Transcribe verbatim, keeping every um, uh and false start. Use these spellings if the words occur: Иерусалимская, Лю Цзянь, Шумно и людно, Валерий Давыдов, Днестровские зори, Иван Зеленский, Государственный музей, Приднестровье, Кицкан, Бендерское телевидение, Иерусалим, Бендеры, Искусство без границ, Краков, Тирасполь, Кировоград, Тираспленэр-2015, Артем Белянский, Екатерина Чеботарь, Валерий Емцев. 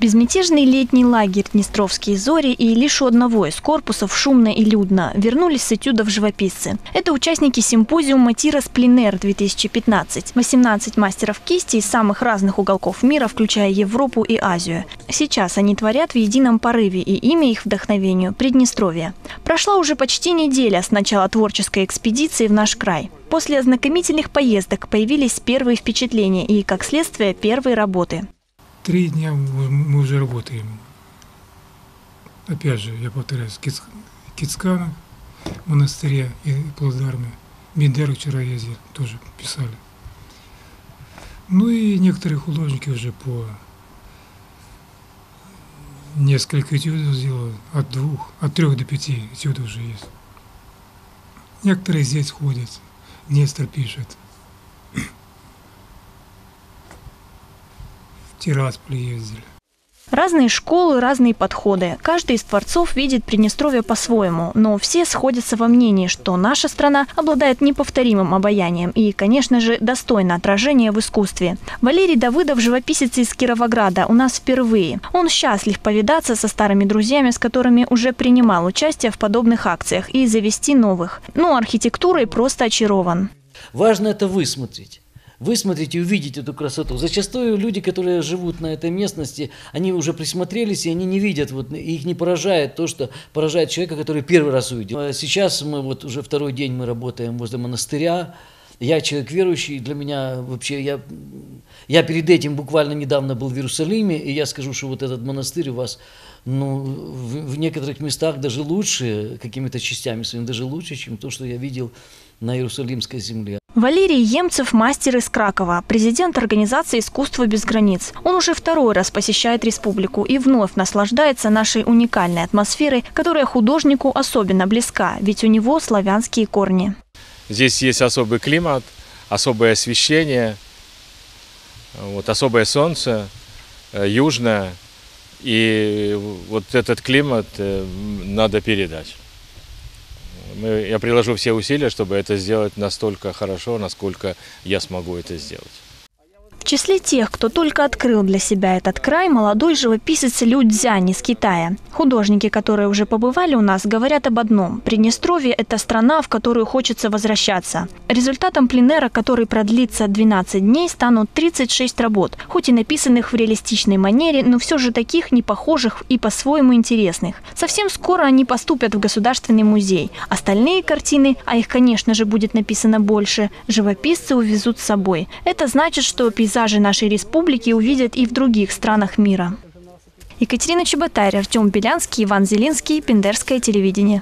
Безмятежный летний лагерь «Днестровские зори» и лишь у одного из корпусов «Шумно и людно» вернулись с этюдов живописцы. Это участники симпозиума «Тираспленэр-две тысячи пятнадцать». восемнадцать мастеров кисти из самых разных уголков мира, включая Европу и Азию. Сейчас они творят в едином порыве, и имя их вдохновению – Приднестровье. Прошла уже почти неделя с начала творческой экспедиции в наш край. После ознакомительных поездок появились первые впечатления и, как следствие, первые работы. Три дня мы уже работаем. Опять же, я повторяюсь, Киц... Кицкана, монастыря и плацдарме. Бендеру вчера ездил, тоже писали. Ну и некоторые художники уже по несколько этюдов сделали, от двух, от трех до пяти этюдов уже есть. Некоторые здесь ходят, Нестор пишет. Тирасполь ездили. Разные школы, разные подходы. Каждый из творцов видит Приднестровье по-своему, но все сходятся во мнении, что наша страна обладает неповторимым обаянием и, конечно же, достойна отражения в искусстве. Валерий Давыдов, живописец из Кировограда, у нас впервые. Он счастлив повидаться со старыми друзьями, с которыми уже принимал участие в подобных акциях, и завести новых. Но архитектурой просто очарован. Важно это высмотреть. Высмотреть и увидеть эту красоту. Зачастую люди, которые живут на этой местности, они уже присмотрелись, и они не видят, вот, их не поражает то, что поражает человека, который первый раз увидел. Сейчас мы вот уже второй день мы работаем возле монастыря. Я человек верующий, для меня вообще, я, я перед этим буквально недавно был в Иерусалиме, и я скажу, что вот этот монастырь у вас, ну, в, в некоторых местах даже лучше, какими-то частями своими, даже лучше, чем то, что я видел на Иерусалимской земле. Валерий Емцев – мастер из Кракова, президент организации «Искусство без границ». Он уже второй раз посещает республику и вновь наслаждается нашей уникальной атмосферой, которая художнику особенно близка, ведь у него славянские корни. Здесь есть особый климат, особое освещение, вот, особое солнце, южное. И вот этот климат надо передать. Мы, я приложу все усилия, чтобы это сделать настолько хорошо, насколько я смогу это сделать. В числе тех, кто только открыл для себя этот край, молодой живописец Лю Цзянь из Китая. Художники, которые уже побывали у нас, говорят об одном. Приднестровье – это страна, в которую хочется возвращаться. Результатом пленэра, который продлится двенадцать дней, станут тридцать шесть работ, хоть и написанных в реалистичной манере, но все же таких непохожих и по-своему интересных. Совсем скоро они поступят в Государственный музей. Остальные картины, а их, конечно же, будет написано больше, живописцы увезут с собой. Это значит, что пейзаж Пейзажи нашей республики увидят и в других странах мира. Екатерина Чеботарь, Артем Белянский, Иван Зеленский, Бендерское телевидение.